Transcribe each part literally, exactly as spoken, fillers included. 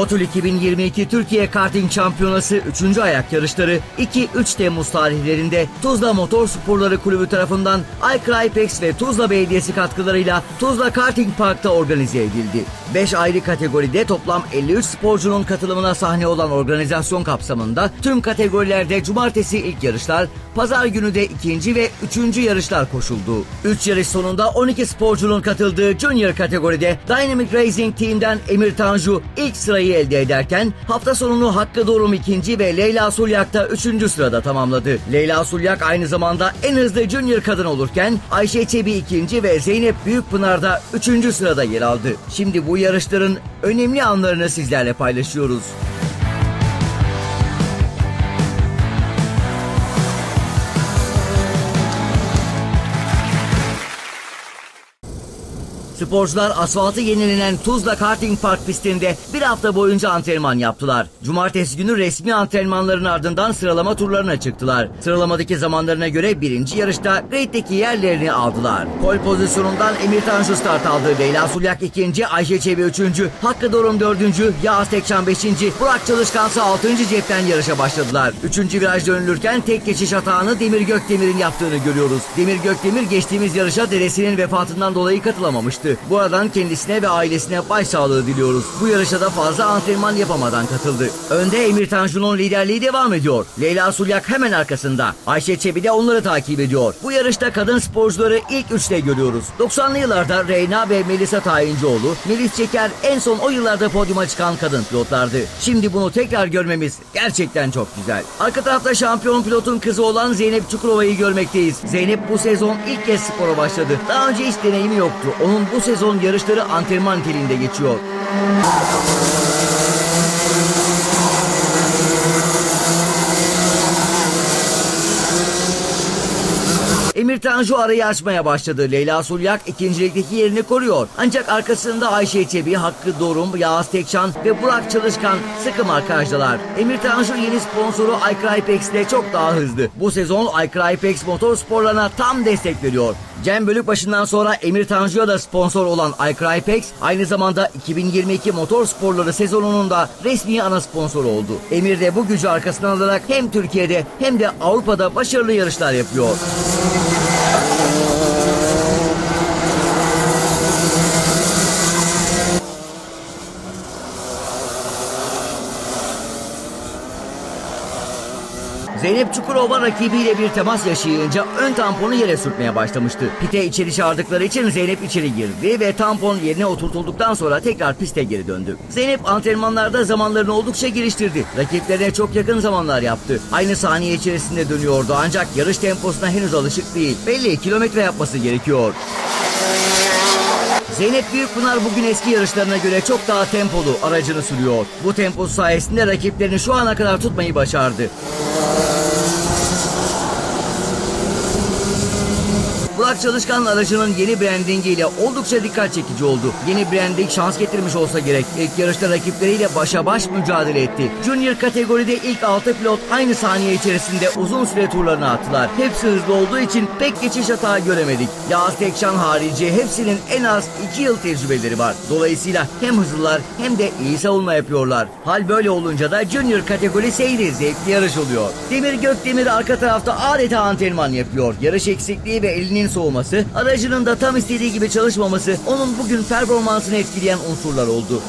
Motul iki bin yirmi iki Türkiye Karting Şampiyonası üçüncü ayak yarışları iki üç Temmuz tarihlerinde Tuzla Motorsporları Kulübü tarafından ICRYPEX ve Tuzla Belediyesi katkılarıyla Tuzla Karting Park'ta organize edildi. beş ayrı kategoride toplam elli üç sporcunun katılımına sahne olan organizasyon kapsamında tüm kategorilerde cumartesi ilk yarışlar, pazar günü de ikinci ve üçüncü yarışlar koşuldu. üç yarış sonunda on iki sporcunun katıldığı Junior kategoride Dynamic Racing Team'den Emir Tanju ilk sırayı elde ederken hafta sonunu Hakkı Dorum ikinci ve Leyla Sulyak da üçüncü sırada tamamladı. Leyla Sulyak aynı zamanda en hızlı Junior kadın olurken Ayşe Çebi ikinci ve Zeynep Büyükpınar da üçüncü sırada yer aldı. Şimdi bu yarışların önemli anlarını sizlerle paylaşıyoruz. Sporcular asfaltı yenilenen Tuzla Karting Park pistinde bir hafta boyunca antrenman yaptılar. Cumartesi günü resmi antrenmanların ardından sıralama turlarına çıktılar. Sıralamadaki zamanlarına göre birinci yarışta Grade'deki yerlerini aldılar. Pol pozisyonundan Emir Tanju start aldı. Leyla Sulyak ikinci, Ayşe Çebi üçüncü, Hakkı Dorum dördüncü, Yağız Tekşan beşinci, Burak Çalışkan ise altıncı cepten yarışa başladılar. üçüncü viraj dönülürken tek geçiş hatağını Demir Gökdemir'in yaptığını görüyoruz. Demir Gökdemir geçtiğimiz yarışa dedesinin vefatından dolayı katılamamıştı. Buradan kendisine ve ailesine başsağlığı diliyoruz. Bu yarışa da fazla antrenman yapamadan katıldı. Önde Emir Tanju'nun liderliği devam ediyor. Leyla Sulyak hemen arkasında. Ayşe Çebi de onları takip ediyor. Bu yarışta kadın sporcuları ilk üçte görüyoruz. doksanlı yıllarda Reyna ve Melisa Tayincioğlu, Melis Çeker en son o yıllarda podyuma çıkan kadın pilotlardı. Şimdi bunu tekrar görmemiz gerçekten çok güzel. Arka tarafta şampiyon pilotun kızı olan Zeynep Çukurova'yı görmekteyiz. Zeynep bu sezon ilk kez spora başladı. Daha önce hiç deneyimi yoktu. Onun bu Bu sezon yarışları antrenman telinde geçiyor. Emir Tanju arayı açmaya başladı. Leyla Sulyak ikincilikteki yerini koruyor. Ancak arkasında Ayşe Çebi, Hakkı Dorum, Yağız Tekşan ve Burak Çalışkan sıkı markajdalar. Emir Tanju yeni sponsoru ICRYPEX ile çok daha hızlı. Bu sezon ICRYPEX motorsporlarına tam destek veriyor. Cem Bölükbaşı'ndan sonra Emir Tanju'ya da sponsor olan ICRYPEX aynı zamanda iki bin yirmi iki motorsporları sezonunun da resmi ana sponsoru oldu. Emir de bu gücü arkasına alarak hem Türkiye'de hem de Avrupa'da başarılı yarışlar yapıyor. Zeynep Çukurova rakibiyle bir temas yaşayınca ön tamponu yere sürtmeye başlamıştı. Pite içeri çağırdıkları için Zeynep içeri girdi ve tampon yerine oturtulduktan sonra tekrar piste geri döndü. Zeynep antrenmanlarda zamanlarını oldukça geliştirdi. Rakiplerine çok yakın zamanlar yaptı. Aynı saniye içerisinde dönüyordu ancak yarış temposuna henüz alışık değil. Belli kilometre yapması gerekiyor. Zeynep Büyükpınar bugün eski yarışlarına göre çok daha tempolu aracını sürüyor. Bu tempo sayesinde rakiplerini şu ana kadar tutmayı başardı. Burak Çalışkan aracının yeni brandingiyle oldukça dikkat çekici oldu. Yeni branding şans getirmiş olsa gerek. İlk yarışta rakipleriyle başa baş mücadele etti. Junior kategoride ilk altı pilot aynı saniye içerisinde uzun süre turlarını attılar. Hepsi hızlı olduğu için pek geçiş hata göremedik. Yağız Tekşan harici hepsinin en az iki yıl tecrübeleri var. Dolayısıyla hem hızlılar hem de iyi savunma yapıyorlar. Hal böyle olunca da Junior kategori seyri zevkli yarış oluyor. Demir Gökdemir arka tarafta adeta antrenman yapıyor. Yarış eksikliği ve elinin soğuması, aracının da tam istediği gibi çalışmaması onun bugün performansını etkileyen unsurlar oldu.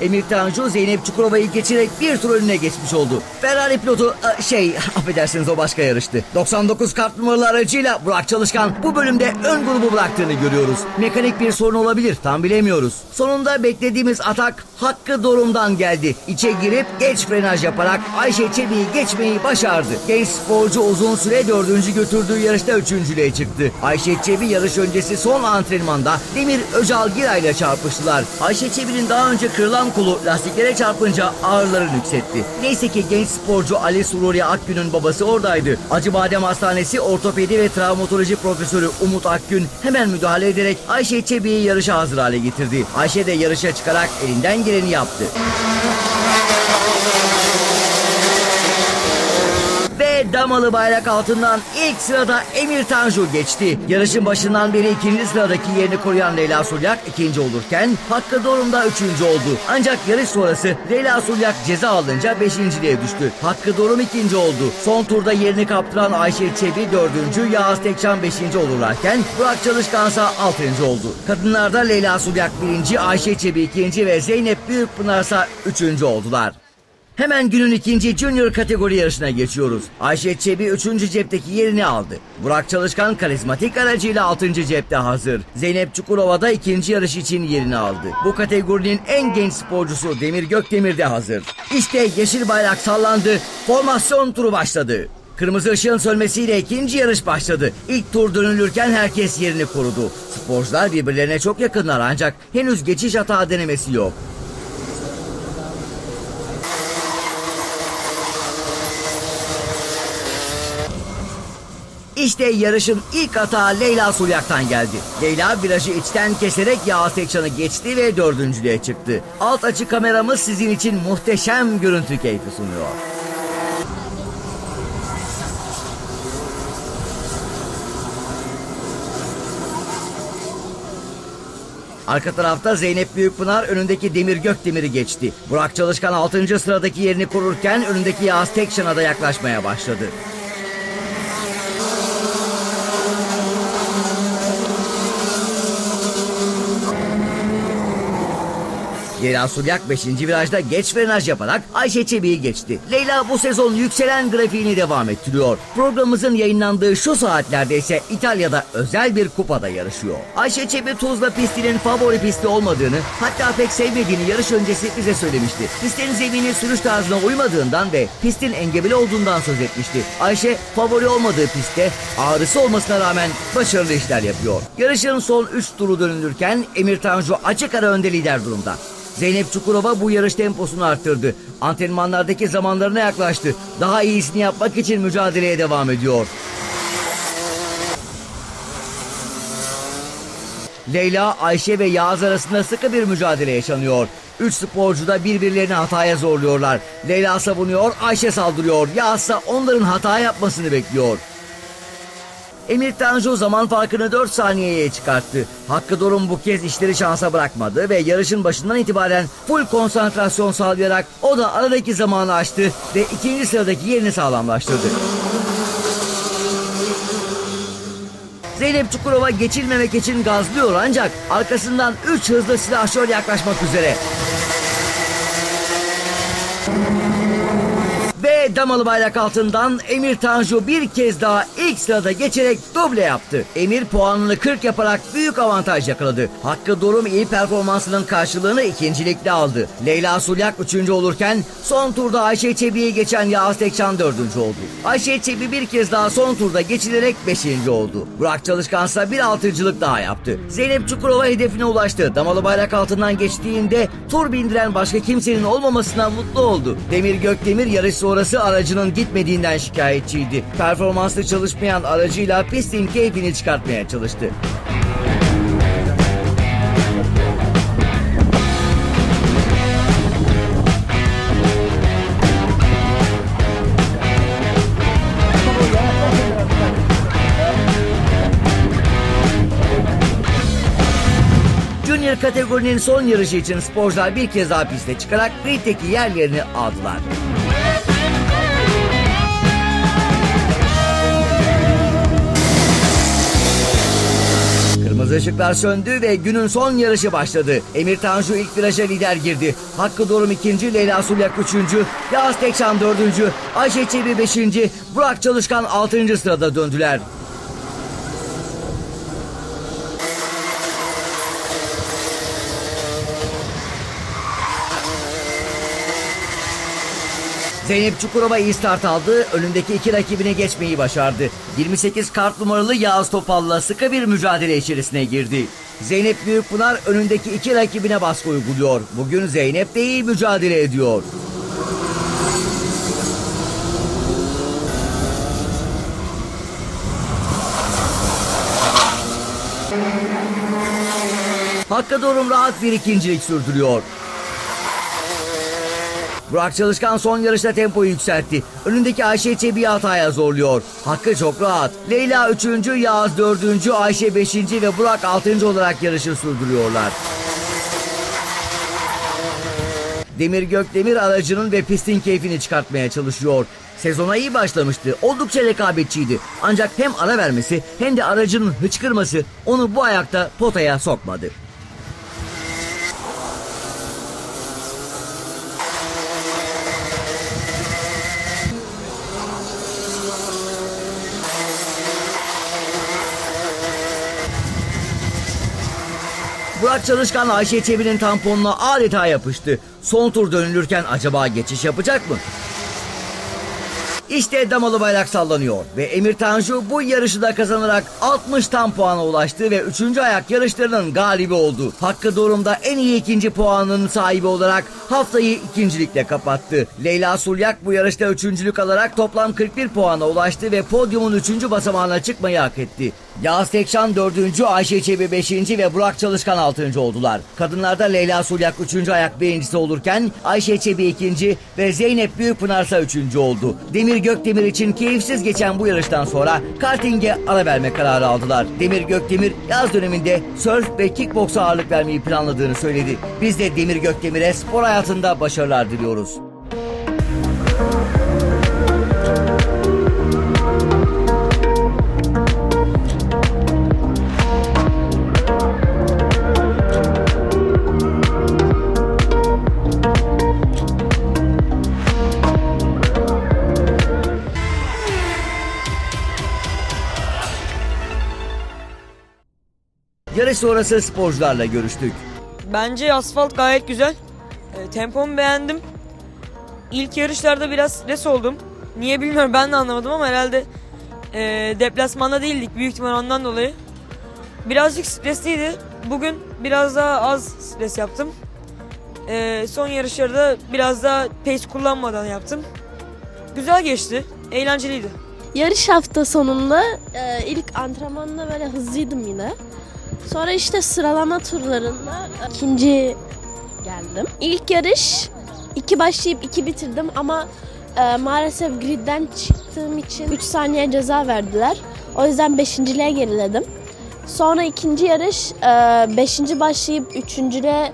Emir Tanju Zeynep Çukurova'yı geçerek bir tur önüne geçmiş oldu. Ferrari pilotu şey affedersiniz o başka yarıştı. doksan dokuz kart numaralı aracıyla Burak Çalışkan bu bölümde ön grubu bıraktığını görüyoruz. Mekanik bir sorun olabilir, tam bilemiyoruz. Sonunda beklediğimiz atak Hakkı Dorum'dan geldi. İçe girip geç frenaj yaparak Ayşe Çebi'yi geçmeyi başardı. Genç sporcu uzun süre dördüncü götürdüğü yarışta üçüncülüğe çıktı. Ayşe Çebi yarış öncesi son antrenmanda Demir Öcalgira ile çarpıştılar. Ayşe Çebi'nin daha önce kırılan kolu lastiklere çarpınca ağırlarını yükseltti. Neyse ki genç sporcu Ali Sururya Akgün'ün babası oradaydı. Acıbadem Hastanesi ortopedi ve travmatoloji profesörü Umut Akgün hemen müdahale ederek Ayşe Çebi'yi yarışa hazır hale getirdi. Ayşe de yarışa çıkarak elinden geleni yaptı. ve damalı bayrak altından ilk sırada Emir Tanju geçti. Yarışın başından beri ikinci sıradaki yerini koruyan Leyla Sulyak ikinci olurken Hakkı Dorum da üçüncü oldu. Ancak yarış sonrası Leyla Sulyak ceza alınca beşinciliğe düştü. Hakkı Dorum ikinci oldu. Son turda yerini kaptıran Ayşe Çebi dördüncü, Yağız Tekşan beşinci olurlarken Burak Çalışkan ise altıncı oldu. Kadınlarda Leyla Sulyak birinci, Ayşe Çebi ikinci ve Zeynep Büyükpınar ise üçüncü oldular. Hemen günün ikinci Junior kategori yarışına geçiyoruz. Ayşe Çebi üçüncü cepteki yerini aldı. Burak Çalışkan karizmatik aracıyla altıncı cepte hazır. Zeynep Çukurova da ikinci yarış için yerini aldı. Bu kategorinin en genç sporcusu Demir Gökdemir de hazır. İşte yeşil bayrak sallandı. Formasyon turu başladı. Kırmızı ışığın sönmesiyle ikinci yarış başladı. İlk tur dönülürken herkes yerini korudu. Sporcular birbirlerine çok yakınlar ancak henüz geçiş hata denemesi yok. İşte yarışın ilk atağı Leyla Sulyak'tan geldi. Leyla virajı içten keserek Yağız Tekşan'ı geçti ve dördüncülüğe çıktı. Alt açı kameramız sizin için muhteşem görüntü keyfi sunuyor. Arka tarafta Zeynep Büyükpınar önündeki Demir Gökdemir'i geçti. Burak Çalışkan altıncı sıradaki yerini korurken önündeki Yağız Tekşan'a da yaklaşmaya başladı. Leyla Sulyak beşinci virajda geç frenaj yaparak Ayşe Çebi'yi geçti. Leyla bu sezon yükselen grafiğini devam ettiriyor. Programımızın yayınlandığı şu saatlerde ise İtalya'da özel bir kupada yarışıyor. Ayşe Çebi Tuzla pistinin favori pisti olmadığını, hatta pek sevmediğini yarış öncesi bize söylemişti. Pistin zemini sürüş tarzına uymadığından ve pistin engebeli olduğundan söz etmişti. Ayşe favori olmadığı pistte ağrısı olmasına rağmen başarılı işler yapıyor. Yarışın son üç turu dönülürken Emir Tanju açık ara önde lider durumda. Zeynep Çukurova bu yarış temposunu arttırdı. Antrenmanlardaki zamanlarına yaklaştı. Daha iyisini yapmak için mücadeleye devam ediyor. Leyla, Ayşe ve Yağız arasında sıkı bir mücadele yaşanıyor. Üç sporcu da birbirlerini hataya zorluyorlar. Leyla savunuyor, Ayşe saldırıyor. Yağız ise onların hata yapmasını bekliyor. Emir Tanju zaman farkını dört saniyeye çıkarttı. Hakkı Dorum bu kez işleri şansa bırakmadı ve yarışın başından itibaren full konsantrasyon sağlayarak o da aradaki zamanı açtı ve ikinci sıradaki yerini sağlamlaştırdı. Zeynep Çukurova geçilmemek için gazlıyor ancak arkasından üç hızlı silahşör yaklaşmak üzere. Ve damalı bayrak altından Emir Tanju bir kez daha ilk sırada geçerek doble yaptı. Emir puanını kırk yaparak büyük avantaj yakaladı. Hakkı Dorum iyi performansının karşılığını ikincilikte aldı. Leyla Sulyak üçüncü olurken son turda Ayşe Çebi'yi geçen Yağız Tekşan dördüncü oldu. Ayşe Çebi bir kez daha son turda geçilerek beşinci oldu. Burak Çalışkan ise bir altıncılık daha yaptı. Zeynep Çukurova hedefine ulaştı. Damalı bayrak altından geçtiğinde tur bindiren başka kimsenin olmamasından mutlu oldu. Demir Gökdemir yarış sonrası aracının gitmediğinden şikayetçiydi. Performanslı çalışmayan aracıyla pistin keyfini çıkartmaya çalıştı. Junior kategorinin son yarışı için sporcular bir kez daha piste çıkarak griddeki yerlerini aldılar. Kırmızı ışıklar söndü ve günün son yarışı başladı. Emir Tanju ilk viraja lider girdi. Hakkı Dorum ikinci, Leyla Sulyak üçüncü, Yağız Tekşan dördüncü, Ayşe Çebi beşinci, Burak Çalışkan altıncı sırada döndüler. Zeynep Çukurova iyi start aldı, önündeki iki rakibini geçmeyi başardı. yirmi sekiz kart numaralı Yağız Topal'la sıkı bir mücadele içerisine girdi. Zeynep Büyükpınar önündeki iki rakibine baskı uyguluyor. Bugün Zeynep de iyi mücadele ediyor. Hakkı Dorum rahat bir ikincilik sürdürüyor. Burak Çalışkan son yarışta tempoyu yükseltti. Önündeki Ayşe Çebi'yi hataya zorluyor. Hakkı çok rahat. Leyla üçüncü, Yağız dördüncü, Ayşe beşinci ve Burak altıncı olarak yarışı sürdürüyorlar. Demir Gökdemir aracının ve pistin keyfini çıkartmaya çalışıyor. Sezona iyi başlamıştı. Oldukça rekabetçiydi. Ancak hem ara vermesi hem de aracının hıçkırması onu bu ayakta potaya sokmadı. Burak Çalışkan Ayşe Çebi'nin tamponuna adeta yapıştı. Son tur dönülürken acaba geçiş yapacak mı? İşte damalı bayrak sallanıyor ve Emir Tanju bu yarışı da kazanarak altmış tam puana ulaştı ve üçüncü ayak yarışlarının galibi oldu. Hakkı Dorum da en iyi ikinci puanının sahibi olarak haftayı ikincilikle kapattı. Leyla Sulyak bu yarışta üçüncülük alarak toplam kırk bir puana ulaştı ve podyumun üçüncü basamağına çıkmayı hak etti. Yağız Tekşan dördüncü, Ayşe Çebi beşinci ve Burak Çalışkan altıncı oldular. Kadınlarda Leyla Sulyak üçüncü ayak birincisi olurken Ayşe Çebi ikinci ve Zeynep Büyükpınar ise üçüncü oldu. Demir Gökdemir için keyifsiz geçen bu yarıştan sonra karting'e ara verme kararı aldılar. Demir Gökdemir yaz döneminde surf ve kickboksa ağırlık vermeyi planladığını söyledi. Biz de Demir Gökdemir'e spor hayatında başarılar diliyoruz. Yarış sonrası sporcularla görüştük. Bence asfalt gayet güzel. E, tempomu beğendim. İlk yarışlarda biraz stres oldum. Niye bilmiyorum, ben de anlamadım ama herhalde e, deplasmanda değildik. Büyük ihtimal ondan dolayı. Birazcık stresliydi. Bugün biraz daha az stres yaptım. E, son yarışlarda biraz daha pace kullanmadan yaptım. Güzel geçti. Eğlenceliydi. Yarış hafta sonunda e, ilk antrenmanla böyle hızlıydım yine. Sonra işte sıralama turlarında ikinci geldim. İlk yarış iki başlayıp iki bitirdim ama e, maalesef gridden çıktığım için üç saniye ceza verdiler. O yüzden beşinciliğe geriledim. Sonra ikinci yarış e, beşinci başlayıp üçüncüye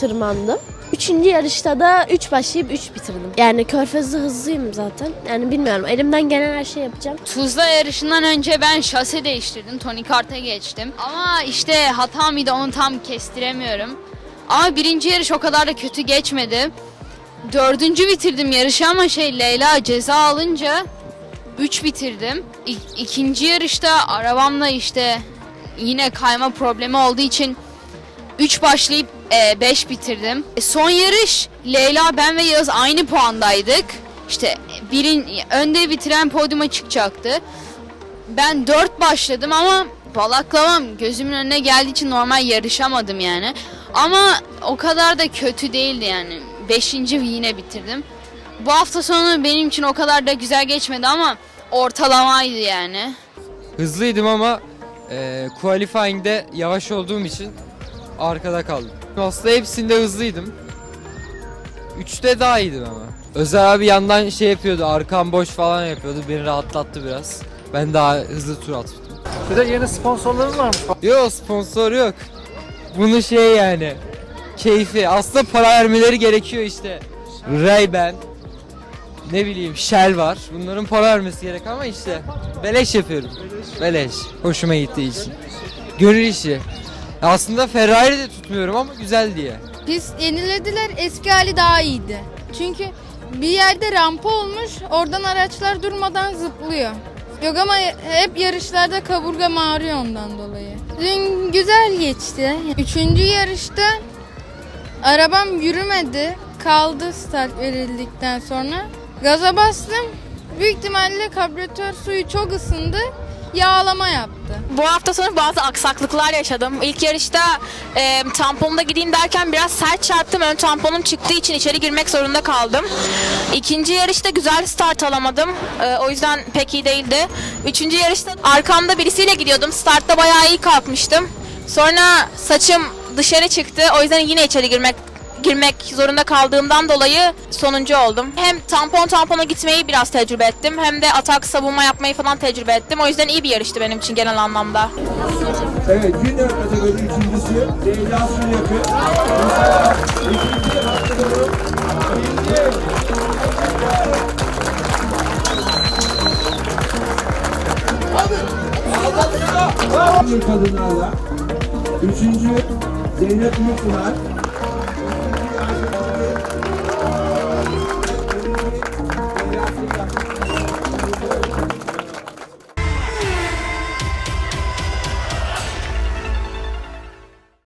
tırmandım. Üçüncü yarışta da üç başlayıp üç bitirdim. Yani körfezli hızlıyım zaten. Yani bilmiyorum, elimden gelen her şeyi yapacağım. Tuzla yarışından önce ben şase değiştirdim. Tonykart'a geçtim. Ama işte hata mıydı onu tam kestiremiyorum. Ama birinci yarış o kadar da kötü geçmedi. Dördüncü bitirdim yarışı ama şey Leyla ceza alınca üç bitirdim. İk- ikinci yarışta arabamla işte yine kayma problemi olduğu için üç başlayıp beş e, bitirdim. E, son yarış Leyla, ben ve Yağız aynı puandaydık. İşte birin, önde bitiren podyuma çıkacaktı. Ben dört başladım ama balaklavam gözümün önüne geldiği için normal yarışamadım yani. Ama o kadar da kötü değildi yani. beşinci yine bitirdim. Bu hafta sonu benim için o kadar da güzel geçmedi ama ortalamaydı yani. Hızlıydım ama e, qualifying'de yavaş olduğum için arkada kaldım. Aslında hepsinde hızlıydım. Üçte daha iyiydim ama. Özel abi yandan şey yapıyordu, arkam boş falan yapıyordu. Beni rahatlattı biraz. Ben daha hızlı tur attım. Bir de yeni sponsorlarınız var mı? Yok, sponsor yok. Bunu şey yani, keyfi. Aslında para vermeleri gerekiyor işte. Ray-Ban, ne bileyim Shell var. Bunların para vermesi gerek ama işte beleş yapıyorum. Beleş. Hoşuma gittiği için. Gönül işi. Aslında Ferrari de tutmuyorum ama güzel diye. Pist yenilediler, eski hali daha iyiydi. Çünkü bir yerde rampa olmuş, oradan araçlar durmadan zıplıyor. Yok ama hep yarışlarda kaburgam ağrıyor ondan dolayı. Dün güzel geçti. Üçüncü yarışta arabam yürümedi. Kaldı start verildikten sonra. Gaza bastım. Büyük ihtimalle karbüratör suyu çok ısındı. Yağlama yaptı. Bu hafta sonu bazı aksaklıklar yaşadım. İlk yarışta e, tamponda gideyim derken biraz sert çarptım. Ön tamponum çıktığı için içeri girmek zorunda kaldım. İkinci yarışta güzel start alamadım. E, o yüzden pek iyi değildi. Üçüncü yarışta arkamda birisiyle gidiyordum. Startta bayağı iyi kalkmıştım. Sonra saçım dışarı çıktı. O yüzden yine içeri girmek girmek zorunda kaldığımdan dolayı sonuncu oldum. Hem tampon tampona gitmeyi biraz tecrübe ettim, hem de atak savunma yapmayı falan tecrübe ettim. O yüzden iyi bir yarıştı benim için genel anlamda. Evet, junior kategori üçüncüsü Leyla Sulyak'ı. İkinci Hakkı Dorum. Kadınlarla. Üçüncü Zeynep Büyükpınar.